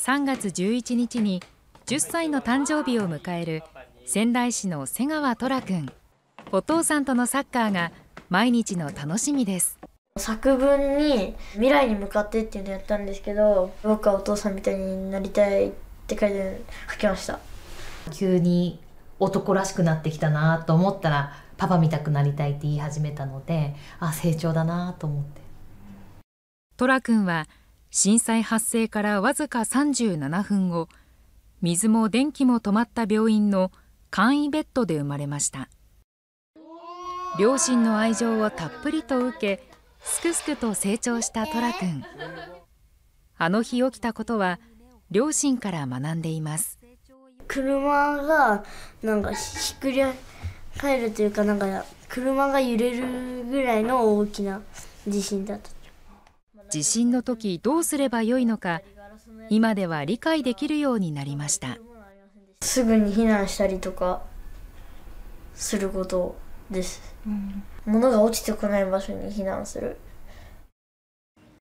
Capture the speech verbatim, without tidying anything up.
さんがつじゅういちにちにじゅっさいの誕生日を迎える仙台市の瀬川虎君。お父さんとのサッカーが毎日の楽しみです。作文に未来に向かってっていうのをやったんですけど、僕はお父さんみたいになりたいって書いて書きました。急に男らしくなってきたなと思ったら、パパみたくなりたいって言い始めたので、あ、成長だなと思って。虎君は震災発生からわずかさんじゅうななふんご、水も電気も止まった病院の簡易ベッドで生まれました。両親の愛情をたっぷりと受け、すくすくと成長した虎君。あの日起きたことは両親から学んでいます。車がなんかひっくり返るというか、なんか車が揺れるぐらいの大きな地震だった。地震の時どうすればよいのか、今では理解できるようになりました。すぐに避難したりとかすることです。うん、物が落ちてこない場所に避難する。